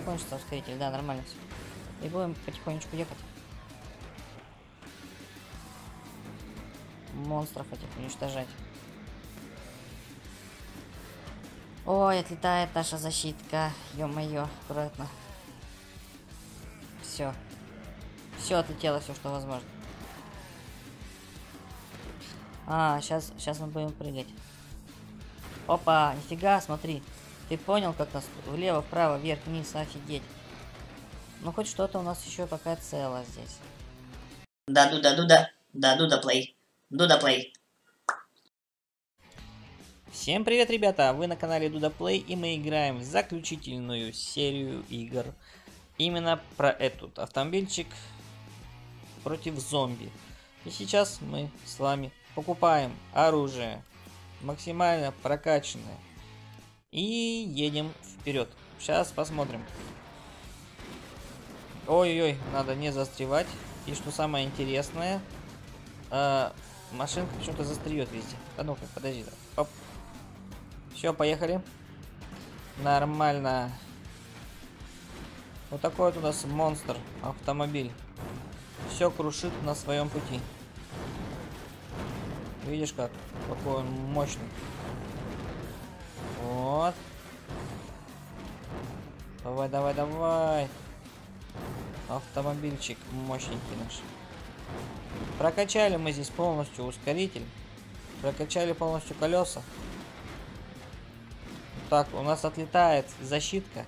закончится ускоритель, да, нормально все. И будем потихонечку ехать. Монстров этих уничтожать. Ой, отлетает наша защитка. Ё-моё, аккуратно. Все. Все отлетело, все, что возможно. А, сейчас мы будем прыгать. Опа, нифига, смотри. Ты понял, как нас влево, вправо, вверх, вниз, офигеть. Ну, хоть что-то у нас еще пока цело здесь. Да, Дуда. Да, Дудаплей. Дудаплей. Всем привет, ребята! Вы на канале Дудаплей, и мы играем в заключительную серию игр. Именно про этот автомобильчик против зомби. И сейчас мы с вами покупаем оружие максимально прокачанное. И едем вперед. Сейчас посмотрим. Ой-ой-ой, надо не застревать. И что самое интересное, машинка почему-то застряет везде. Да ну-ка, подожди. Оп. Все, поехали. Нормально. Вот такой вот у нас монстр автомобиль. Все крушит на своем пути. Видишь как? Какой он мощный. Вот. Давай, давай, давай. Автомобильчик мощненький наш. Прокачали мы здесь полностью ускоритель. Прокачали полностью колеса. Так, у нас отлетает защитка.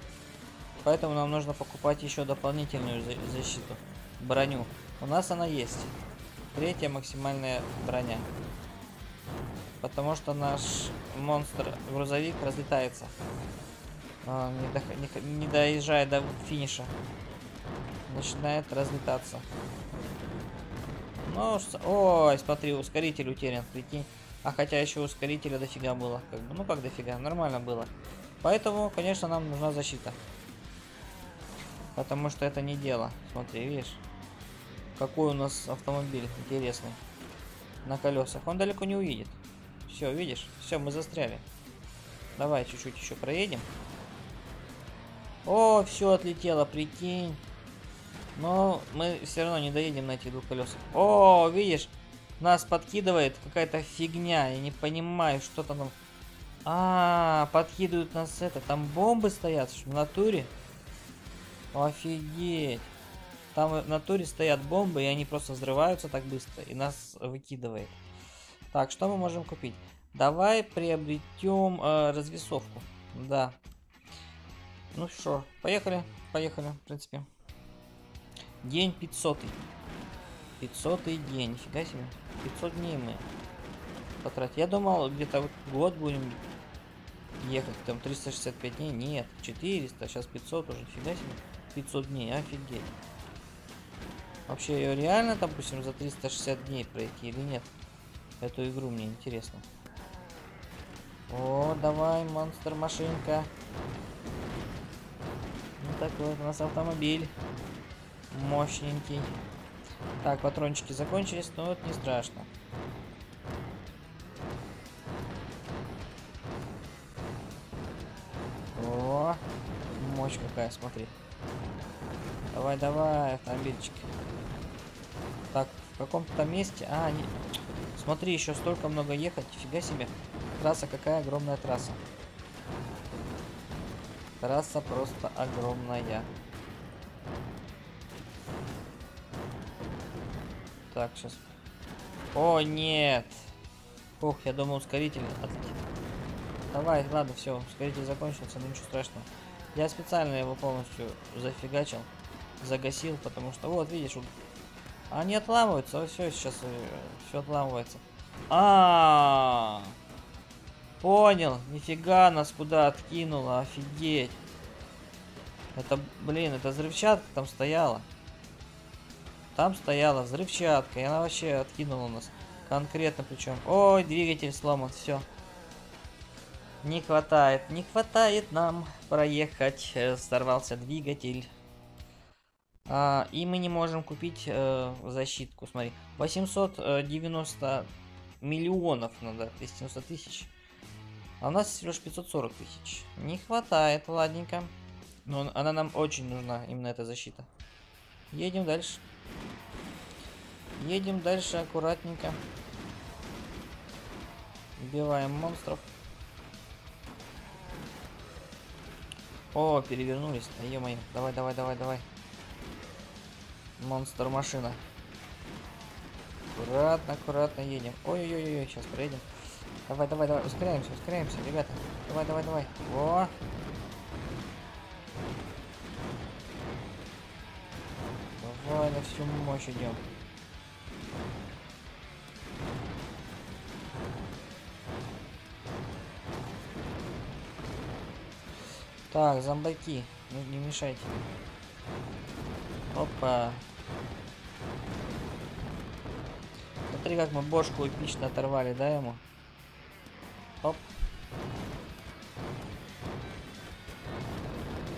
Поэтому нам нужно покупать еще дополнительную защиту. Броню. У нас она есть. Третья максимальная броня. Потому что наш монстр-грузовик разлетается. Он не доезжая до финиша. Начинает разлетаться. Ну, ой, смотри, ускоритель утерян. Прикинь. А хотя еще ускорителя дофига было. Как бы, ну как дофига, нормально было. Поэтому, конечно, нам нужна защита. Потому что это не дело. Смотри, видишь? Какой у нас автомобиль интересный. На колесах. Он далеко не уедет. Все, видишь? Все, мы застряли. Давай чуть-чуть еще проедем. О, все отлетело, прикинь. Но мы все равно не доедем на этих двух колесах. О, видишь? Нас подкидывает какая-то фигня. Я не понимаю, что там. А, подкидывают нас это. Там бомбы стоят в натуре. Офигеть. Там в натуре стоят бомбы, и они просто взрываются так быстро. И нас выкидывает. Так, что мы можем купить? Давай приобретем развесовку. Да. Ну что, поехали. Поехали, в принципе. День 500. 500-й день. Нифига себе. 500 дней мы потратим. Я думал, где-то вот год будем ехать. Там 365 дней. Нет, 400. Сейчас 500 уже. Нифига себе. 500 дней. Офигеть. Вообще, ее реально, допустим, за 360 дней пройти или нет? Эту игру мне интересно. О, давай, монстр-машинка. Вот такой вот у нас автомобиль. Мощненький. Так, патрончики закончились, но это не страшно. О, мощь какая, смотри. Давай, давай, автомобильчик. Так, в каком-то месте... А, нет. Смотри, еще столько много ехать. Фига себе. Трасса какая огромная трасса. Трасса просто огромная. Так, сейчас. О, нет. Ух, я думал, ускоритель отлетит. Давай, ладно, все, ускоритель закончился, но ничего страшного. Я специально его полностью зафигачил, загасил, потому что, вот, видишь, они отламываются, все, сейчас все отламывается. А, понял, нифига нас куда откинуло, офигеть. Это, блин, это взрывчатка там стояла. Там стояла взрывчатка, и она вообще откинула нас. Конкретно причем. Ой, двигатель сломан, все. Не хватает, не хватает нам проехать. Сорвался двигатель. А, и мы не можем купить защитку, смотри. 890 миллионов надо, 290 тысяч. А у нас всего лишь 540 тысяч. Не хватает, ладненько. Но она нам очень нужна, именно эта защита. Едем дальше. Едем дальше аккуратненько. Убиваем монстров. О, перевернулись. Е-мое. Давай, давай, давай, давай. Монстр-машина. Аккуратно, аккуратно едем. Ой-ой-ой, сейчас проедем. Давай, давай, давай. Ускоряемся, ускоряемся, ребята. Давай, давай, давай. Во. Давай на всю мощь идем. Так, зомбаки, не мешайте. Опа. Смотри, как мы бошку эпично оторвали, да, ему? Оп.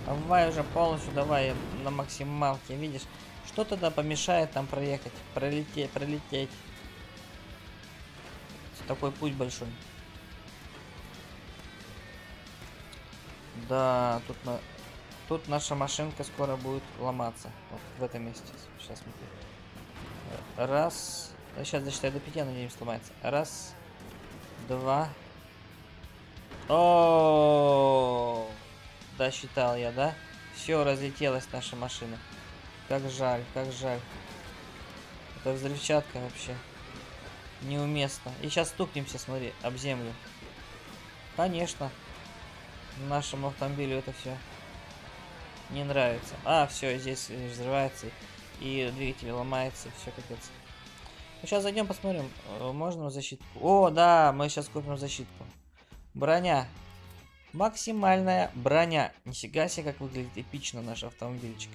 Давай уже полностью, давай на максималке, видишь? Что тогда помешает нам проехать, пролететь? Такой путь большой. Да, тут наша машинка скоро будет ломаться. Вот в этом месте. Сейчас смотри. Раз. Сейчас засчитаю до 5, надеюсь, сломается. Раз. Два. О! Да, считал я, да? Все, разлетелась наша машина. Как жаль, как жаль. Это взрывчатка вообще. Неуместно. И сейчас стукнемся, смотри, об землю. Конечно. Нашему автомобилю это все не нравится. А, все, здесь взрывается и двигатель ломается, все капец. Ну, сейчас зайдем, посмотрим, можно защитку. О, да, мы сейчас купим защитку. Броня. Максимальная броня. Нифига себе, как выглядит эпично наш автомобильчик.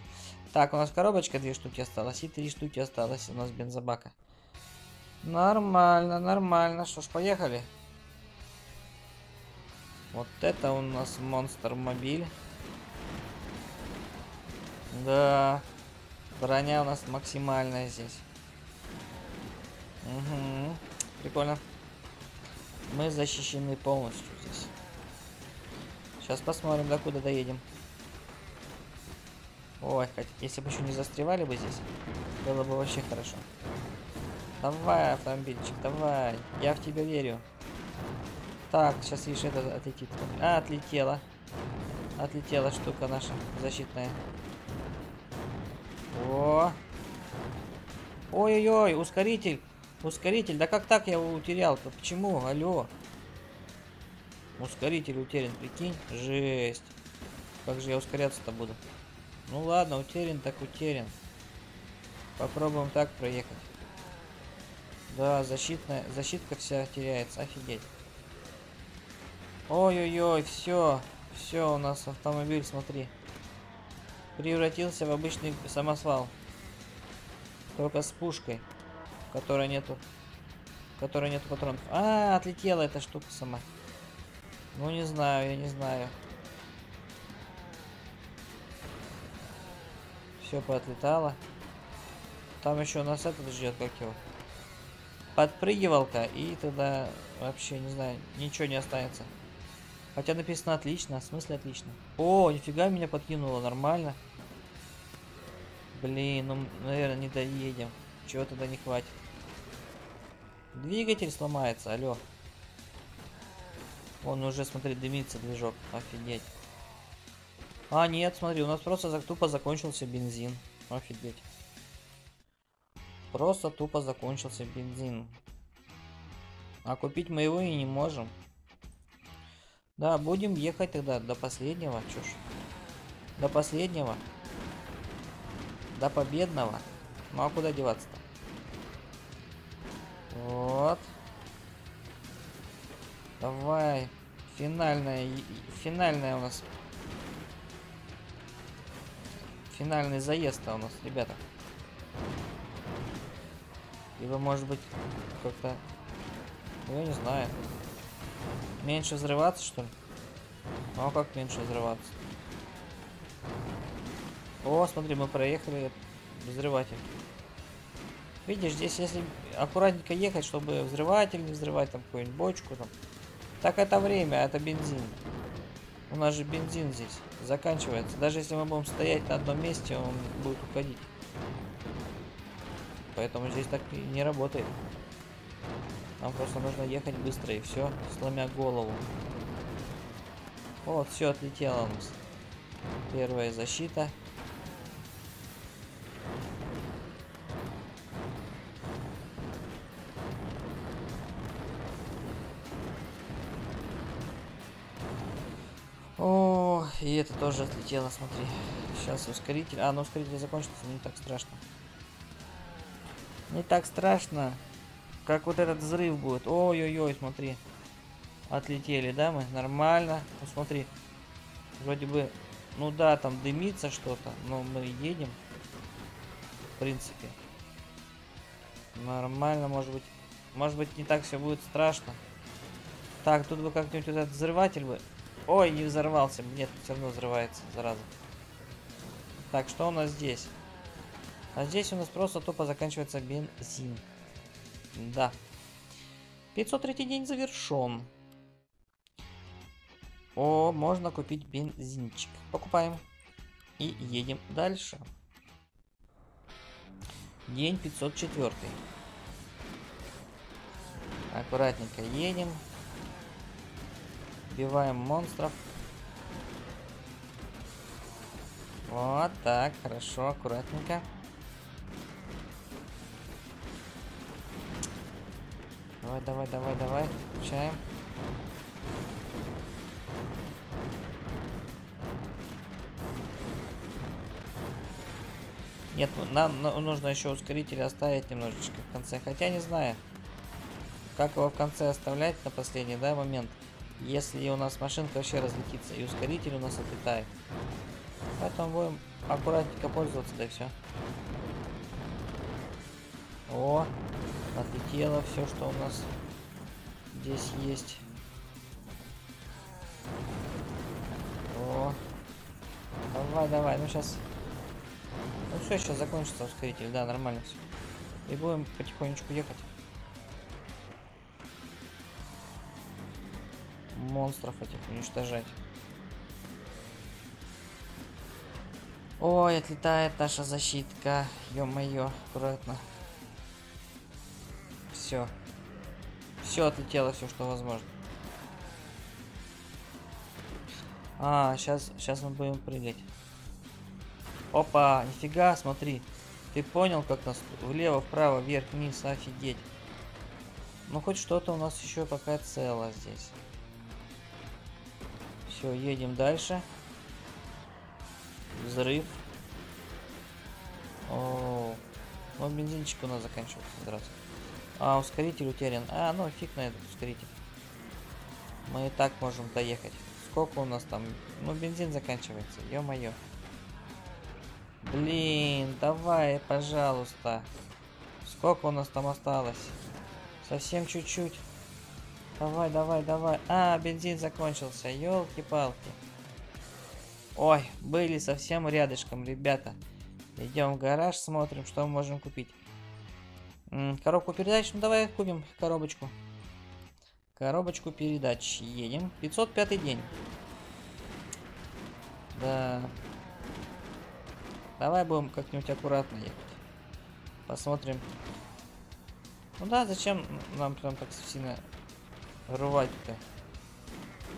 Так, у нас коробочка, 2 штуки осталось, и 3 штуки осталось у нас бензобака. Нормально, нормально. Что ж, поехали. Вот это у нас монстр-мобиль. Да. Броня у нас максимальная здесь. Угу. Прикольно. Мы защищены полностью здесь. Сейчас посмотрим, до куда доедем. Ой, хоть если бы еще не застревали бы здесь, было бы вообще хорошо. Давай, автомобильчик, давай. Я в тебя верю. Так, сейчас видишь, это отлетит. А, отлетела. Отлетела штука наша защитная. О. Ой-ой-ой, ускоритель. Ускоритель. Да как так я его утерял-то? Почему? Алло. Ускоритель утерян, прикинь. Жесть. Как же я ускоряться-то буду? Ну ладно, утерян так утерян. Попробуем так проехать. Да, защитка вся теряется. Офигеть. Ой-ой-ой, все, все, у нас автомобиль, смотри, превратился в обычный самосвал, только с пушкой, которой нету патронов. А, отлетела эта штука сама. Ну не знаю, я не знаю. Все поотлетало. Там еще у нас этот ждет, как его. Подпрыгивалка, и тогда вообще не знаю, ничего не останется. Хотя написано отлично, в смысле отлично. О, нифига меня подкинуло, нормально. Блин, ну, наверное, не доедем. Чего тогда не хватит? Двигатель сломается, алло. Он уже, смотри, дымится движок, офигеть. А, нет, смотри, у нас просто тупо закончился бензин, офигеть. Просто тупо закончился бензин. А купить мы его и не можем. Да, будем ехать тогда до последнего, чушь. До последнего. До победного. Ну а куда деваться-то? Вот. Давай. Финальная у нас. Финальный заезд-то у нас, ребята. Либо, может быть, как-то... Я не знаю. Меньше взрываться, что ли? Ну, а как меньше взрываться? О, смотри, мы проехали взрыватель. Видишь, здесь если аккуратненько ехать, чтобы взрыватель не взрывать, там, какую-нибудь бочку, там... Так это время, а это бензин. У нас же бензин здесь заканчивается. Даже если мы будем стоять на одном месте, он будет уходить. Поэтому здесь так не работает. Нам просто нужно ехать быстро и все, сломя голову. Вот, все отлетело у нас. Первая защита. О, и это тоже отлетело, смотри. Сейчас ускоритель. А, ну ускоритель закончится, не так страшно. Не так страшно, как вот этот взрыв будет. Ой-ой-ой, смотри. Отлетели, да, мы? Нормально. Ну, смотри. Вроде бы, ну да, там дымится что-то, но мы едем. В принципе. Нормально, может быть. Может быть, не так все будет страшно. Так, тут бы как-нибудь этот взрыватель бы... Ой, не взорвался. Нет, все равно взрывается, зараза. Так, что у нас здесь? А здесь у нас просто тупо заканчивается бензин. Да. 503-й день завершен. О, можно купить бензинчик. Покупаем. И едем дальше. День 504. Аккуратненько едем. Убиваем монстров. Вот так, хорошо, аккуратненько. Давай, давай, давай, давай, включаем. Нет, нам нужно еще ускоритель оставить немножечко в конце. Хотя не знаю, как его в конце оставлять на последний, да, момент. Если у нас машинка вообще разлетится, и ускоритель у нас отлетает. Поэтому будем аккуратненько пользоваться, да и все. О, отлетело все, что у нас здесь есть. О, давай, давай, ну сейчас. Ну все, сейчас закончится ускоритель, да, нормально все. И будем потихонечку ехать. Монстров этих уничтожать. Ой, отлетает наша защитка. Ё-моё, аккуратно. Все. Все отлетело, все, что возможно. А, сейчас мы будем прыгать. Опа, нифига, смотри. Ты понял, как нас влево, вправо, вверх, вниз, офигеть. Ну, хоть что-то у нас еще пока цело здесь. Все, едем дальше. Взрыв. О, ну бензинчик у нас заканчивается. Здравствуйте. А, ускоритель утерян. А, ну фиг на этот ускоритель. Мы и так можем доехать. Сколько у нас там? Ну, бензин заканчивается. Ё-моё. Блин, давай, пожалуйста. Сколько у нас там осталось? Совсем чуть-чуть. Давай, давай, давай. А, бензин закончился. Ёлки-палки. Ой, были совсем рядышком, ребята. Идем в гараж, смотрим, что мы можем купить. Коробку передач. Ну, давай купим коробочку. Коробочку передач. Едем. 505-й день. Да. Давай будем как-нибудь аккуратно ехать. Посмотрим. Ну да, зачем нам прям так сильно... рвать-то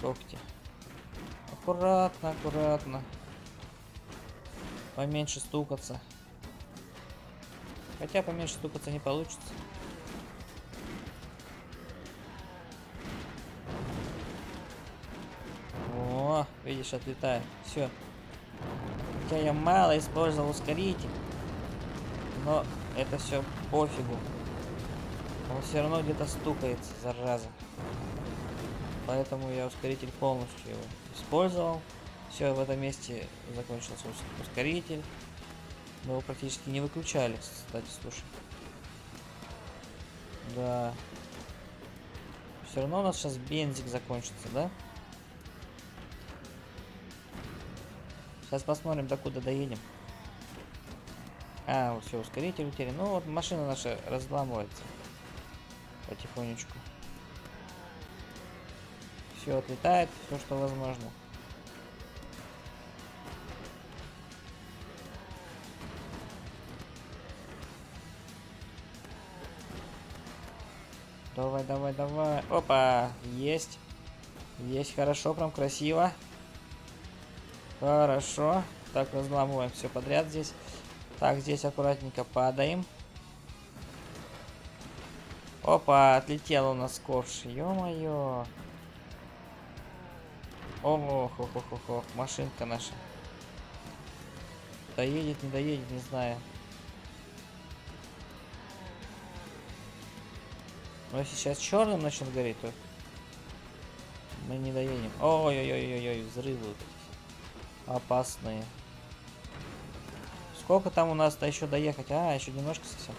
когти. Аккуратно, аккуратно. Поменьше стукаться. Хотя поменьше стукаться не получится. О, видишь, отлетает. Все. Хотя я мало использовал ускоритель. Но это все пофигу. Он все равно где-то стукается, зараза. Поэтому я ускоритель полностью его использовал. Все, в этом месте закончился ускоритель. Мы его практически не выключали, кстати, слушай. Да. Все равно у нас сейчас бензик закончится, да? Сейчас посмотрим, докуда доедем. А, вот все, ускоритель утерян. Ну вот машина наша разламывается. Потихонечку. Все отлетает, все, что возможно. Давай, давай, давай. Опа, есть. Есть, хорошо, прям красиво. Хорошо. Так, разламываем все подряд здесь. Так, здесь аккуратненько падаем. Опа, отлетел у нас ковш. Ё-моё. Ого-хо-хо-хо-хо. Машинка наша. Доедет, не доедет, не знаю. Но сейчас черным начнет гореть, то мы не доедем. Ой-ой-ой-ой-ой, взрывы опасные. Сколько там у нас-то еще доехать? А, еще немножко совсем.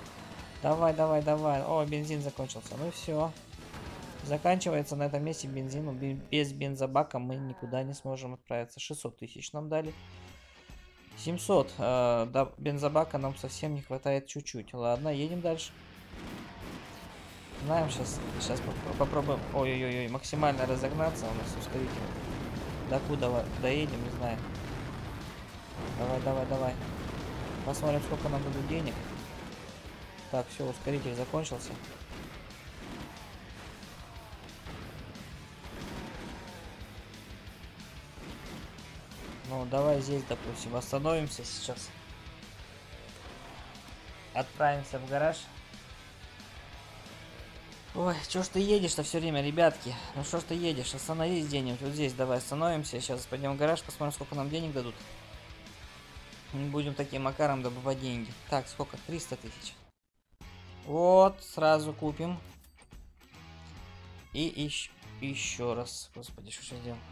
Давай, давай, давай. О, бензин закончился. Ну все. Заканчивается на этом месте бензин. Без бензобака мы никуда не сможем отправиться. 600 тысяч нам дали. 700. До бензобака нам совсем не хватает чуть-чуть. Ладно, едем дальше. Знаем, сейчас попробуем. Ой-ой-ой, максимально разогнаться. У нас ускоритель. Докуда доедем, не знаю. Давай, давай, давай. Посмотрим, сколько нам дадут денег. Так, все, ускоритель закончился. Ну, давай здесь, допустим, остановимся сейчас. Отправимся в гараж. Ой, чё ж ты едешь-то все время, ребятки? Ну что ж ты едешь? Остановись где-нибудь. Вот здесь давай остановимся. Сейчас пойдем в гараж, посмотрим, сколько нам денег дадут. Будем таким макаром добывать деньги. Так, сколько? 300 тысяч. Вот, сразу купим. И еще раз. Господи, что сейчас делаем?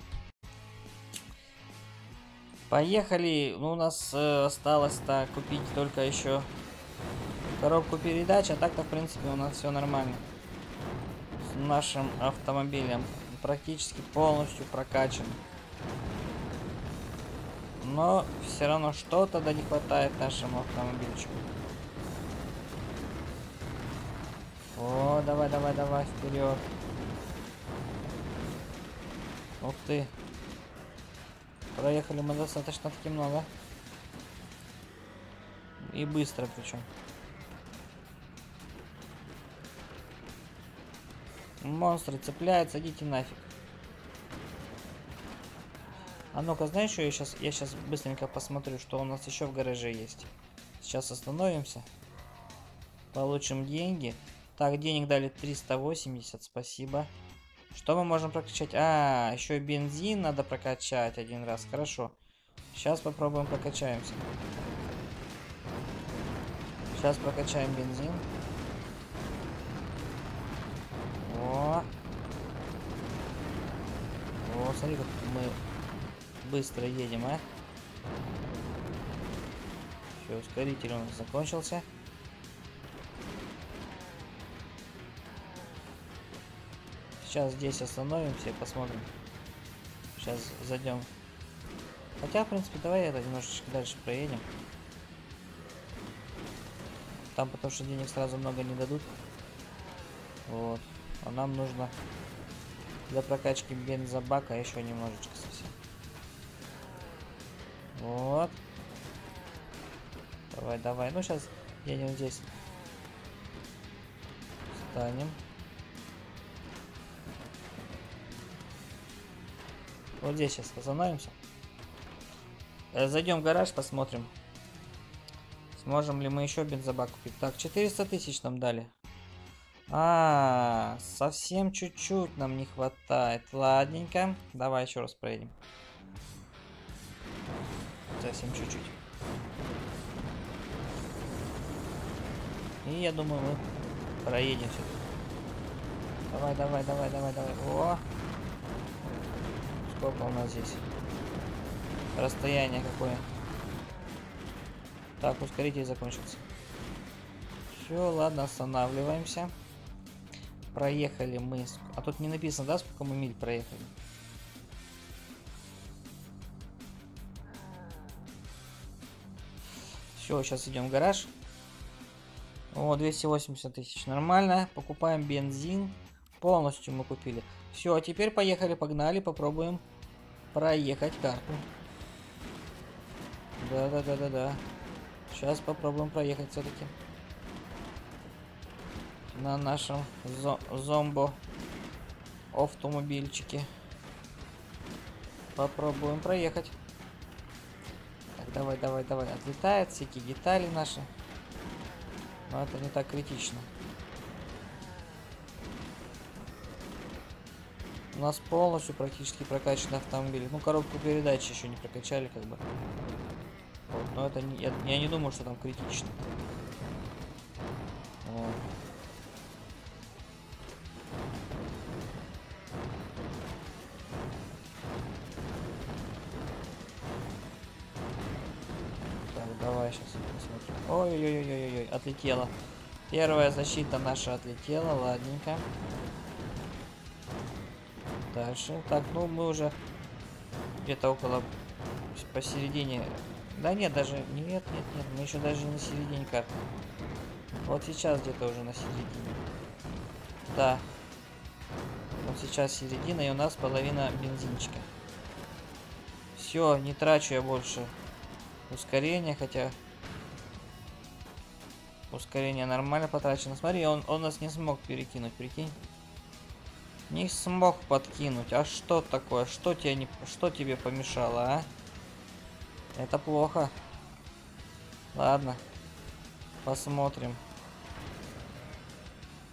Поехали. Ну, у нас осталось-то купить только еще коробку передач. А так-то, в принципе, у нас все нормально. С нашим автомобилем практически полностью прокачан. Но все равно что-то да не хватает нашему автомобильчику. О, давай, давай, давай, вперед. Ух ты. Проехали мы достаточно-таки много. И быстро причем. Монстры цепляются, идите нафиг. А ну-ка, знаешь, что я сейчас быстренько посмотрю, что у нас еще в гараже есть. Сейчас остановимся. Получим деньги. Так, денег дали 380, спасибо. Что мы можем прокачать? А, еще бензин надо прокачать один раз, хорошо. Сейчас попробуем прокачаемся. Сейчас прокачаем бензин. О, о, смотри, как мы быстро едем, а. Все, ускоритель у нас закончился. Сейчас здесь остановимся и посмотрим. Сейчас зайдем. Хотя, в принципе, давай это немножечко дальше проедем. Там потому что денег сразу много не дадут. Вот. А нам нужно для прокачки бензобака еще немножечко совсем. Вот. Давай, давай. Ну, сейчас едем здесь. Встанем. Вот здесь сейчас остановимся. Зайдем в гараж, посмотрим. Сможем ли мы еще бензобак купить. Так, 400 тысяч нам дали. А, совсем чуть-чуть нам не хватает. Ладненько. Давай еще раз проедем. Совсем чуть-чуть. И я думаю, мы проедем все-таки. Давай, давай, давай, давай, давай. О! Сколько у нас здесь? Расстояние какое. Так, ускоритель закончился. Все, ладно, останавливаемся. Проехали мы. А тут не написано, да, сколько мы миль проехали? Все, сейчас идем в гараж. О, 280 тысяч. Нормально. Покупаем бензин. Полностью мы купили. Все, а теперь поехали, погнали, попробуем проехать карту. Да-да-да-да-да. Сейчас попробуем проехать все-таки. на нашем зомбо-автомобильчике. Попробуем проехать. Так, давай, давай, давай. Отлетает, всякие детали наши. Но это не так критично. У нас полностью практически прокачан автомобиль. Ну, коробку передач еще не прокачали, как бы. Вот, но это не, я не думаю, что там критично. Вот. Так, давай сейчас посмотрим. Ой-ой-ой-ой-ой, отлетела. Первая защита наша отлетела, ладненько. Дальше. Так, ну мы уже где-то около посередине. Да нет, даже. Нет, мы еще даже не на середине карты. Вот сейчас где-то уже на середине. Да. Вот сейчас середина, и у нас половина бензинчика. Все, не трачу я больше ускорения, хотя ускорение нормально потрачено. Смотри, он нас не смог перекинуть, прикинь. Не смог подкинуть. А что такое? Что тебе помешало, а? Это плохо. Ладно. Посмотрим.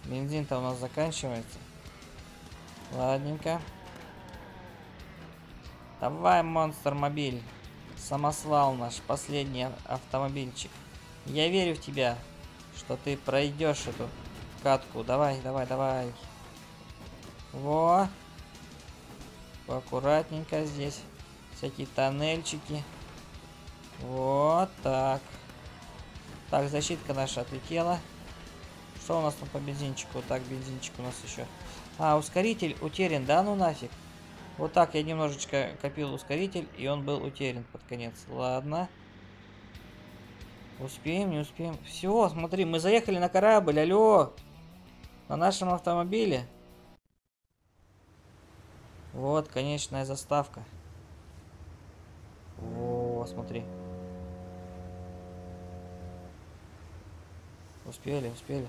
Бензин-то у нас заканчивается. Ладненько. Давай, монстр-мобиль. Самосвал наш. Последний автомобильчик. Я верю в тебя, что ты пройдешь эту катку. Давай, давай, давай. Во! Аккуратненько здесь. Всякие тоннельчики. Вот так. Так, защитка наша отлетела. Что у нас там по бензинчику? Так, бензинчик у нас еще. А, ускоритель утерян, да ну нафиг. Вот так я немножечко копил ускоритель, и он был утерян под конец. Ладно. Успеем, не успеем. Все, смотри, мы заехали на корабль, алло! На нашем автомобиле. Вот конечная заставка. О, смотри. Успели, успели.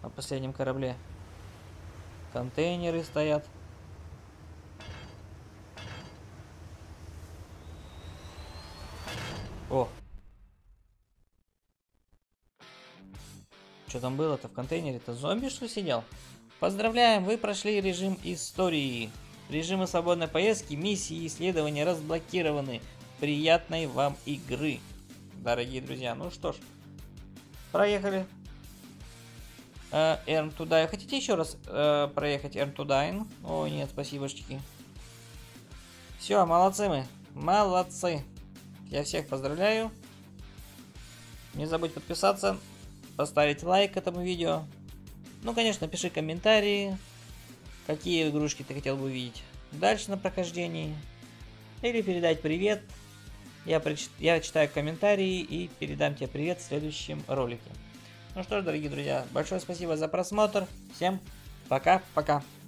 На последнем корабле. Контейнеры стоят. О. Что там было-то в контейнере-то? Зомби, что ли, сидел? Поздравляем, вы прошли режим истории. Режимы свободной поездки, миссии и исследования разблокированы. Приятной вам игры, дорогие друзья. Ну что ж, проехали. Earn to Die. Хотите еще раз проехать Earn to Die? О, нет, спасибочки. Все, молодцы мы. Молодцы. Я всех поздравляю. Не забудь подписаться, поставить лайк этому видео. Ну, конечно, пиши комментарии, какие игрушки ты хотел бы увидеть дальше на прохождении. Или передать привет. Я читаю комментарии и передам тебе привет в следующем ролике. Ну что ж, дорогие друзья, большое спасибо за просмотр. Всем пока-пока.